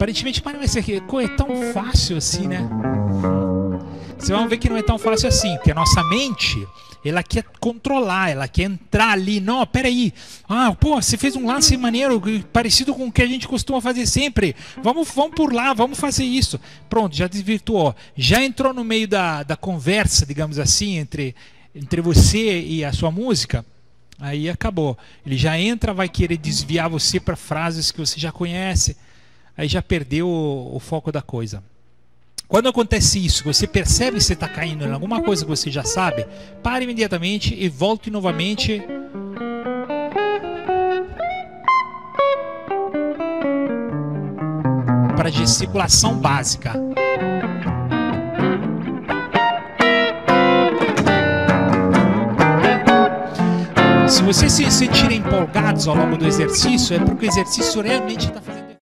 Aparentemente parece que é tão fácil assim, né? Vocês vão ver que não é tão fácil assim, porque a nossa mente, ela quer controlar, ela quer entrar ali. Não, peraí, ah, pô, você fez um lance maneiro, parecido com o que a gente costuma fazer sempre. Vamos por lá, vamos fazer isso. Pronto, já desvirtuou. Já entrou no meio da conversa, digamos assim, entre você e a sua música. Aí acabou. Ele já entra, vai querer desviar você para frases que você já conhece. Aí já perdeu o foco da coisa. Quando acontece isso, você percebe que você está caindo em alguma coisa que você já sabe, pare imediatamente e volte novamente. Para gesticulação básica. Se vocês se sentirem empolgados ao longo do exercício, é porque o exercício realmente está fazendo.